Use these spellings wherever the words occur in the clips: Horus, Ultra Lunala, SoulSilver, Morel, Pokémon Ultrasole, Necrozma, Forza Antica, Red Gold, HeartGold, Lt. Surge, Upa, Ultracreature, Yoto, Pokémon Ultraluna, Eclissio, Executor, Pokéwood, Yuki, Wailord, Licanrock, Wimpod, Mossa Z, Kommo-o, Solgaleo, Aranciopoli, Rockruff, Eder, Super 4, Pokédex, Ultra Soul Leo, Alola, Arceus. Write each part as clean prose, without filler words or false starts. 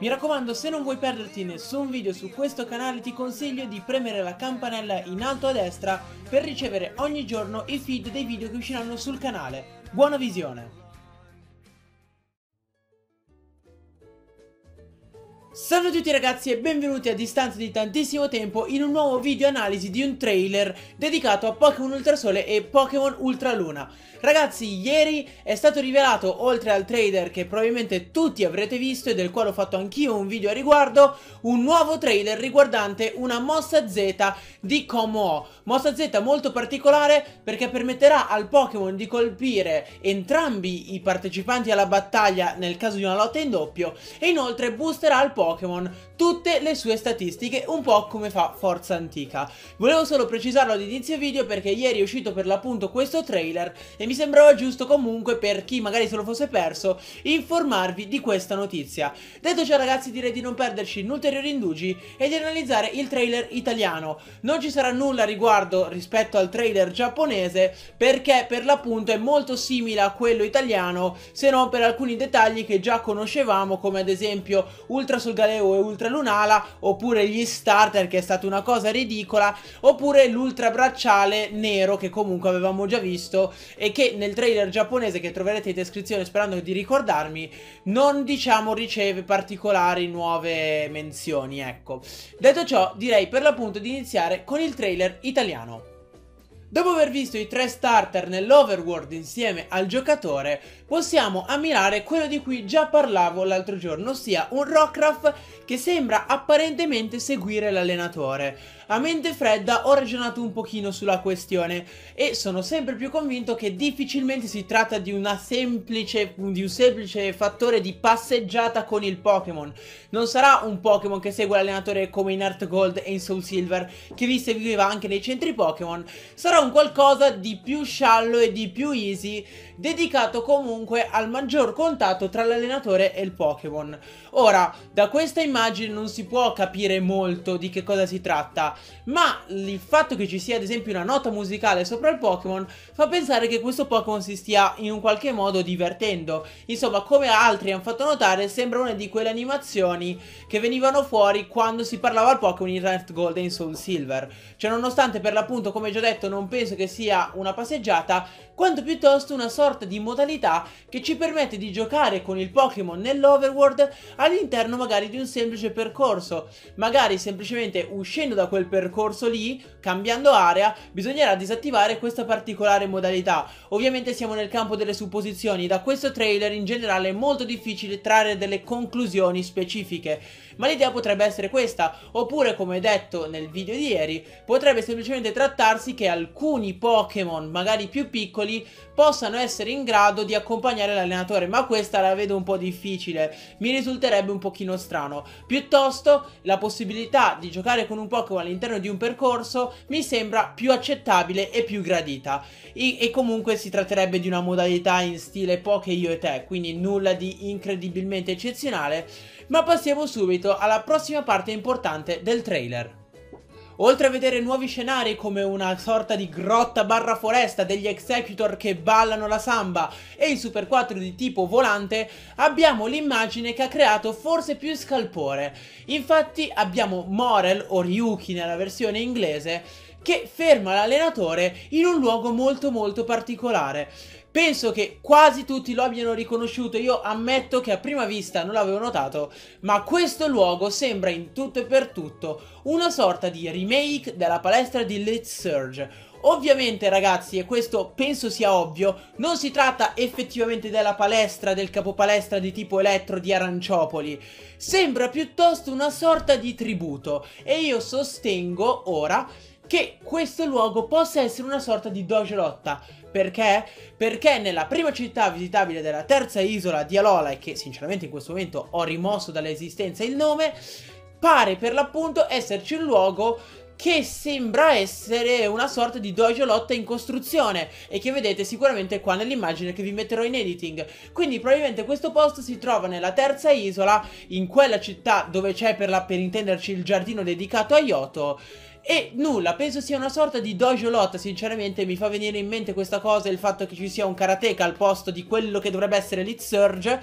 Mi raccomando, se non vuoi perderti nessun video su questo canale ti consiglio di premere la campanella in alto a destra per ricevere ogni giorno i feed dei video che usciranno sul canale. Buona visione! Salve a tutti ragazzi e benvenuti a distanza di tantissimo tempo in un nuovo video analisi di un trailer dedicato a Pokémon Ultrasole e Pokémon Ultraluna. Ragazzi, ieri è stato rivelato, oltre al trailer che probabilmente tutti avrete visto e del quale ho fatto anch'io un video a riguardo, un nuovo trailer riguardante una mossa Z di Kommo-o. Mossa Z molto particolare perché permetterà al Pokémon di colpire entrambi i partecipanti alla battaglia nel caso di una lotta in doppio e inoltre boosterà il Pokémon tutte le sue statistiche, un po' come fa Forza Antica. Volevo solo precisarlo all'inizio video perché ieri è uscito per l'appunto questo trailer e mi sembrava giusto comunque, per chi magari se lo fosse perso, informarvi di questa notizia. Detto ciò ragazzi, direi di non perderci un ulteriore indugi e di analizzare il trailer italiano. Non ci sarà nulla rispetto al trailer giapponese perché per l'appunto è molto simile a quello italiano, se non per alcuni dettagli che già conoscevamo, come ad esempio Ultra Soul Leo e Ultra Lunala, oppure gli starter, che è stata una cosa ridicola, oppure l'ultra bracciale nero che comunque avevamo già visto e che nel trailer giapponese, che troverete in descrizione sperando di ricordarmi, non riceve particolari nuove menzioni, ecco. Detto ciò, direi per l'appunto di iniziare con il trailer italiano. Dopo aver visto i tre starter nell'overworld insieme al giocatore, possiamo ammirare quello di cui già parlavo l'altro giorno, ossia un Rockruff che sembra apparentemente seguire l'allenatore. A mente fredda ho ragionato un pochino sulla questione e sono sempre più convinto che difficilmente si tratta di un semplice fattore di passeggiata con il Pokémon. Non sarà un Pokémon che segue l'allenatore come in HeartGold e in SoulSilver, che vi seguiva anche nei centri Pokémon. Sarà un qualcosa di più sciallo e di più easy, dedicato comunque al maggior contatto tra l'allenatore e il Pokémon. Ora, da questa immagine non si può capire molto di che cosa si tratta, ma il fatto che ci sia ad esempio una nota musicale sopra il Pokémon fa pensare che questo Pokémon si stia in un qualche modo divertendo. Insomma, come altri hanno fatto notare, sembra una di quelle animazioni che venivano fuori quando si parlava al Pokémon in Red Gold e in SoulSilver. Cioè, nonostante per l'appunto, come già detto, non penso che sia una passeggiata, quanto piuttosto una sorta di modalità che ci permette di giocare con il Pokémon nell'overworld all'interno magari di un semplice percorso. Magari semplicemente uscendo da quel percorso lì, cambiando area, bisognerà disattivare questa particolare modalità. Ovviamente siamo nel campo delle supposizioni, da questo trailer in generale è molto difficile trarre delle conclusioni specifiche, ma l'idea potrebbe essere questa, oppure come detto nel video di ieri, potrebbe semplicemente trattarsi che alcuni Pokémon, magari più piccoli, possano essere in grado di accompagnare l'allenatore, ma questa la vedo un po' difficile, mi risulterebbe un pochino strano. Piuttosto la possibilità di giocare con un Pokémon all'interno di un percorso mi sembra più accettabile e più gradita, e comunque si tratterebbe di una modalità in stile Poké Io e Te, quindi nulla di incredibilmente eccezionale. Ma passiamo subito alla prossima parte importante del trailer. Oltre a vedere nuovi scenari come una sorta di grotta barra foresta, degli Executor che ballano la samba e il Super 4 di tipo volante, abbiamo l'immagine che ha creato forse più scalpore. Infatti abbiamo Morel, o Yuki nella versione inglese, che ferma l'allenatore in un luogo molto particolare. Penso che quasi tutti lo abbiano riconosciuto, io ammetto che a prima vista non l'avevo notato, ma questo luogo sembra in tutto e per tutto una sorta di remake della palestra di Lt. Surge. Ovviamente ragazzi, e questo penso sia ovvio, non si tratta effettivamente della palestra, del capopalestra di tipo elettro di Aranciopoli. Sembra piuttosto una sorta di tributo e io sostengo ora che questo luogo possa essere una sorta di dojo lotta. Perché? Perché nella prima città visitabile della terza isola di Alola, e che sinceramente in questo momento ho rimosso dall'esistenza il nome, pare per l'appunto esserci un luogo che sembra essere una sorta di dojo lotta in costruzione e che vedete sicuramente qua nell'immagine che vi metterò in editing. Quindi probabilmente questo posto si trova nella terza isola, in quella città dove c'è per intenderci il giardino dedicato a Yoto. E nulla, penso sia una sorta di dojo lotta, sinceramente mi fa venire in mente questa cosa, il fatto che ci sia un karateka al posto di quello che dovrebbe essere Lt. Surge.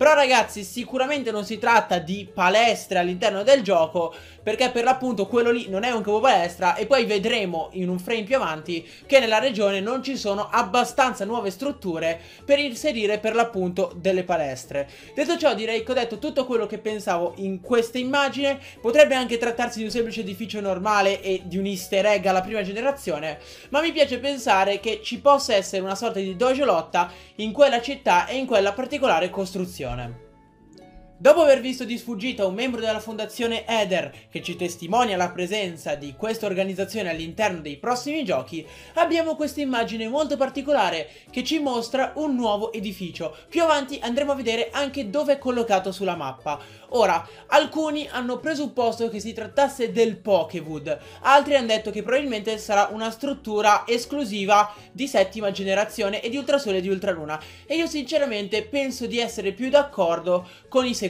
Però ragazzi, sicuramente non si tratta di palestre all'interno del gioco, perché per l'appunto quello lì non è un campo palestra. E poi vedremo in un frame più avanti che nella regione non ci sono abbastanza nuove strutture per inserire per l'appunto delle palestre. Detto ciò, direi che ho detto tutto quello che pensavo in questa immagine. Potrebbe anche trattarsi di un semplice edificio normale e di un easter egg alla prima generazione, ma mi piace pensare che ci possa essere una sorta di dojo lotta in quella città e in quella particolare costruzione. Dopo aver visto di sfuggita un membro della fondazione Eder che ci testimonia la presenza di questa organizzazione all'interno dei prossimi giochi, abbiamo questa immagine molto particolare che ci mostra un nuovo edificio. Più avanti andremo a vedere anche dove è collocato sulla mappa. Ora, alcuni hanno presupposto che si trattasse del Pokewood, altri hanno detto che probabilmente sarà una struttura esclusiva di settima generazione e di Ultrasole e di Ultraluna, e io sinceramente penso di essere più d'accordo con i secondi.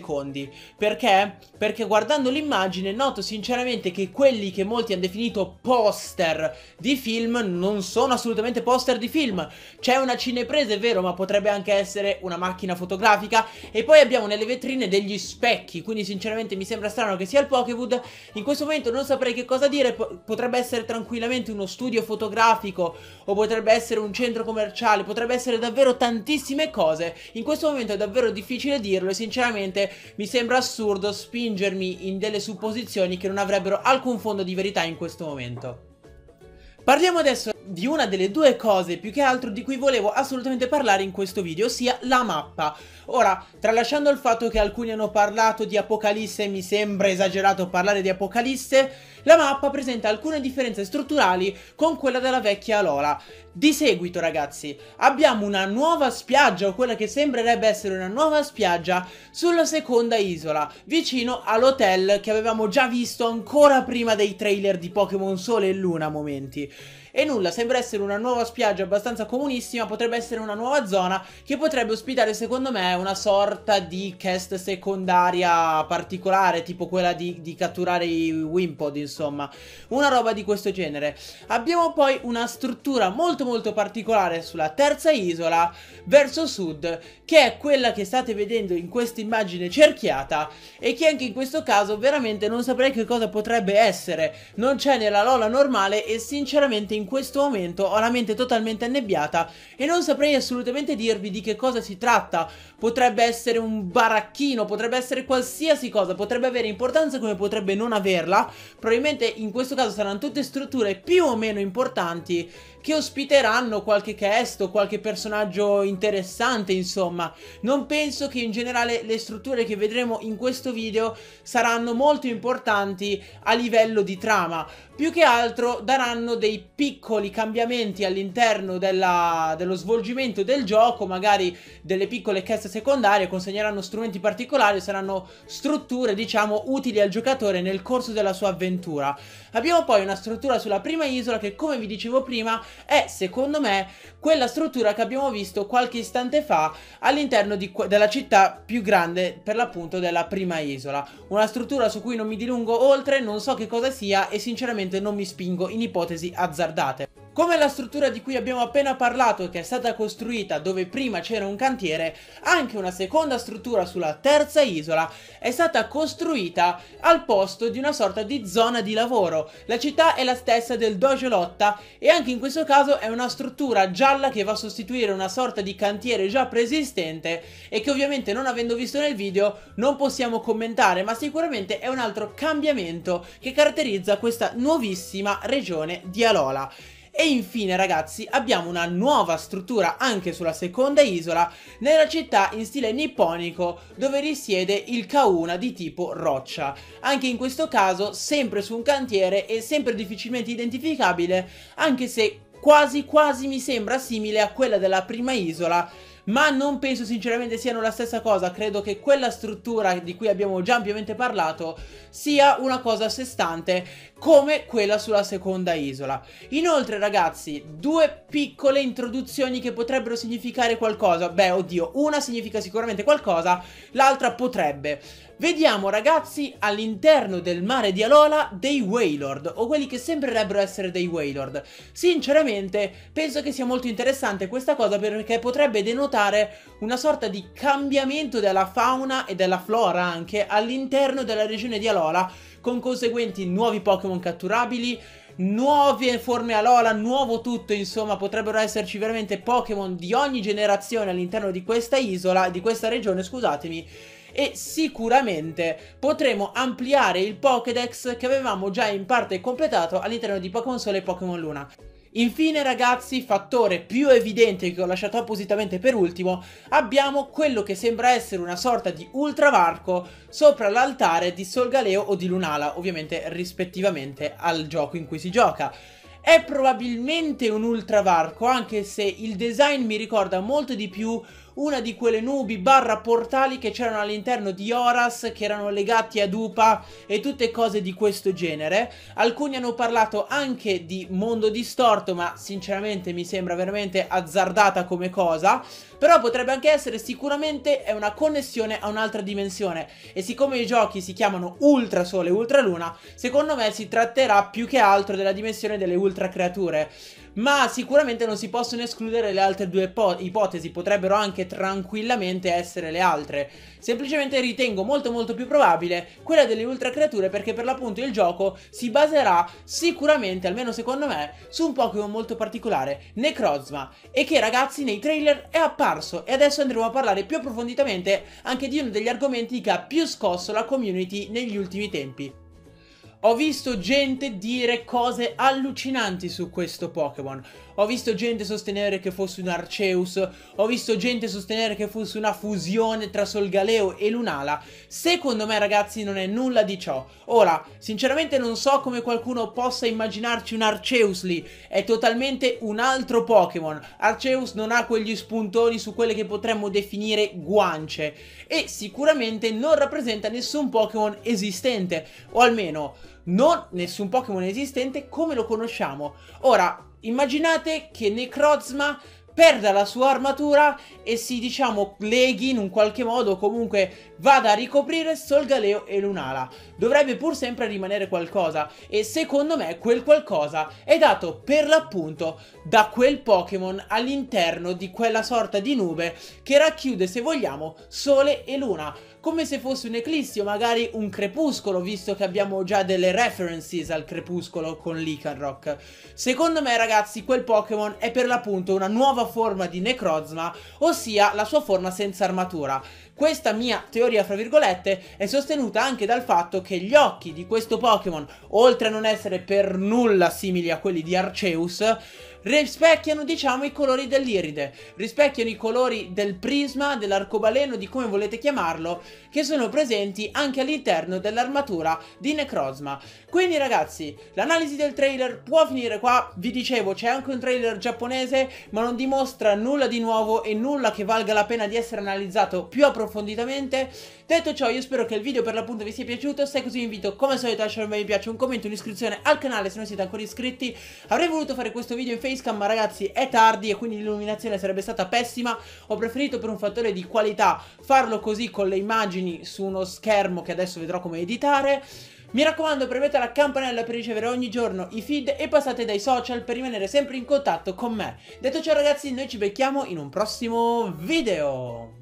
Perché? Perché guardando l'immagine noto sinceramente che quelli che molti hanno definito poster di film non sono assolutamente poster di film. C'è una cinepresa, è vero, ma potrebbe anche essere una macchina fotografica, e poi abbiamo nelle vetrine degli specchi, quindi sinceramente mi sembra strano che sia il Pokéwood. In questo momento non saprei che cosa dire, potrebbe essere tranquillamente uno studio fotografico, o potrebbe essere un centro commerciale, potrebbe essere davvero tantissime cose. In questo momento è davvero difficile dirlo e sinceramente mi sembra assurdo spingermi in delle supposizioni che non avrebbero alcun fondo di verità in questo momento. Parliamo adesso di una delle due cose più che altro di cui volevo assolutamente parlare in questo video, ossia la mappa. Ora, tralasciando il fatto che alcuni hanno parlato di apocalisse, mi sembra esagerato parlare di apocalisse, la mappa presenta alcune differenze strutturali con quella della vecchia Alola. Di seguito, ragazzi, abbiamo una nuova spiaggia, o quella che sembrerebbe essere una nuova spiaggia, sulla seconda isola, vicino all'hotel che avevamo già visto ancora prima dei trailer di Pokémon Sole e Luna a momenti. E nulla, sembra essere una nuova spiaggia abbastanza comunissima, potrebbe essere una nuova zona che potrebbe ospitare secondo me una sorta di quest secondaria particolare, tipo quella di catturare i Wimpod, insomma, una roba di questo genere. Abbiamo poi una struttura molto particolare sulla terza isola verso sud, che è quella che state vedendo in questa immagine cerchiata, e che anche in questo caso veramente non saprei che cosa potrebbe essere. Non c'è nella Lola normale e sinceramente in questo momento ho la mente totalmente annebbiata e non saprei assolutamente dirvi di che cosa si tratta. Potrebbe essere un baracchino, potrebbe essere qualsiasi cosa, potrebbe avere importanza come potrebbe non averla. Probabilmente in questo caso saranno tutte strutture più o meno importanti che ospiteranno qualche quest o qualche personaggio interessante, insomma. Non penso che in generale le strutture che vedremo in questo video saranno molto importanti a livello di trama, più che altro daranno dei piccoli cambiamenti all'interno dello svolgimento del gioco, magari delle piccole quest secondarie, consegneranno strumenti particolari, saranno strutture diciamo utili al giocatore nel corso della sua avventura. Abbiamo poi una struttura sulla prima isola che, come vi dicevo prima, è secondo me quella struttura che abbiamo visto qualche istante fa all'interno della città più grande per l'appunto della prima isola. Una struttura su cui non mi dilungo oltre, non so che cosa sia e sinceramente non mi spingo in ipotesi azzardate. Come la struttura di cui abbiamo appena parlato, che è stata costruita dove prima c'era un cantiere, anche una seconda struttura sulla terza isola è stata costruita al posto di una sorta di zona di lavoro. La città è la stessa del dojo lotta e anche in questo caso è una struttura gialla che va a sostituire una sorta di cantiere già preesistente e che ovviamente, non avendo visto nel video, non possiamo commentare, ma sicuramente è un altro cambiamento che caratterizza questa nuovissima regione di Alola. E infine ragazzi abbiamo una nuova struttura anche sulla seconda isola, nella città in stile nipponico dove risiede il Kauna di tipo roccia. Anche in questo caso sempre su un cantiere e sempre difficilmente identificabile, anche se quasi mi sembra simile a quella della prima isola, ma non penso sinceramente siano la stessa cosa. Credo che quella struttura di cui abbiamo già ampiamente parlato sia una cosa a sé stante come quella sulla seconda isola. Inoltre ragazzi, due piccole introduzioni che potrebbero significare qualcosa. Beh, oddio, una significa sicuramente qualcosa, l'altra potrebbe. Vediamo ragazzi all'interno del mare di Alola dei Wailord, o quelli che sembrerebbero essere dei Wailord. Sinceramente penso che sia molto interessante questa cosa, perché potrebbe denotare una sorta di cambiamento della fauna e della flora anche all'interno della regione di Alola, con conseguenti nuovi Pokémon catturabili, nuove forme Alola, nuovo tutto, insomma potrebbero esserci veramente Pokémon di ogni generazione all'interno di questa isola, di questa regione scusatemi, e sicuramente potremo ampliare il Pokédex che avevamo già in parte completato all'interno di Pokémon Sole e Pokémon Luna. Infine ragazzi, fattore più evidente che ho lasciato appositamente per ultimo, abbiamo quello che sembra essere una sorta di ultravarco sopra l'altare di Solgaleo o di Lunala, ovviamente rispettivamente al gioco in cui si gioca. È probabilmente un ultravarco, anche se il design mi ricorda molto di più una di quelle nubi barra portali che c'erano all'interno di Horus, che erano legati ad Upa e tutte cose di questo genere. Alcuni hanno parlato anche di mondo distorto, ma sinceramente mi sembra veramente azzardata come cosa, però potrebbe anche essere, sicuramente è una connessione a un'altra dimensione, e siccome i giochi si chiamano Ultra Sole e Ultra Luna, secondo me si tratterà più che altro della dimensione delle ultra creature. Ma sicuramente non si possono escludere le altre due ipotesi, potrebbero anche tranquillamente essere le altre. Semplicemente ritengo molto più probabile quella delle ultra creature, perché per l'appunto il gioco si baserà sicuramente, almeno secondo me, su un Pokémon molto particolare, Necrozma, e che ragazzi nei trailer è apparso, e adesso andremo a parlare più approfonditamente anche di uno degli argomenti che ha più scosso la community negli ultimi tempi. Ho visto gente dire cose allucinanti su questo Pokémon, ho visto gente sostenere che fosse un Arceus, ho visto gente sostenere che fosse una fusione tra Solgaleo e Lunala. Secondo me ragazzi non è nulla di ciò. Ora, sinceramente non so come qualcuno possa immaginarci un Arceus lì, è totalmente un altro Pokémon. Arceus non ha quegli spuntoni su quelle che potremmo definire guance, e sicuramente non rappresenta nessun Pokémon esistente, o almeno non nessun Pokémon esistente come lo conosciamo. Ora, immaginate che Necrozma perda la sua armatura e si, diciamo, leghi in un qualche modo, o comunque vada a ricoprire Solgaleo e Lunala. Dovrebbe pur sempre rimanere qualcosa, e secondo me quel qualcosa è dato per l'appunto da quel Pokémon all'interno di quella sorta di nube che racchiude, se vogliamo, Sole e Luna, come se fosse un Eclissio, magari un crepuscolo, visto che abbiamo già delle references al crepuscolo con Licanrock. Secondo me ragazzi quel Pokémon è per l'appunto una nuova forma di Necrozma, ossia la sua forma senza armatura. Questa mia teoria, fra virgolette, è sostenuta anche dal fatto che gli occhi di questo Pokémon, oltre a non essere per nulla simili a quelli di Arceus, rispecchiano, diciamo, i colori dell'iride, rispecchiano i colori del prisma, dell'arcobaleno, di come volete chiamarlo, che sono presenti anche all'interno dell'armatura di Necrozma. Quindi ragazzi, l'analisi del trailer può finire qua. Vi dicevo, c'è anche un trailer giapponese, ma non dimostra nulla di nuovo e nulla che valga la pena di essere analizzato più approfonditamente. Detto ciò, io spero che il video per l'appunto vi sia piaciuto. Se è così vi invito come al solito a lasciare un bel mi piace, un commento, un'iscrizione al canale se non siete ancora iscritti. Avrei voluto fare questo video in facecam, ma ragazzi è tardi e quindi l'illuminazione sarebbe stata pessima. Ho preferito, per un fattore di qualità, farlo così con le immagini su uno schermo che adesso vedrò come editare. Mi raccomando, premete la campanella per ricevere ogni giorno i feed e passate dai social per rimanere sempre in contatto con me. Detto ciò ragazzi, noi ci becchiamo in un prossimo video.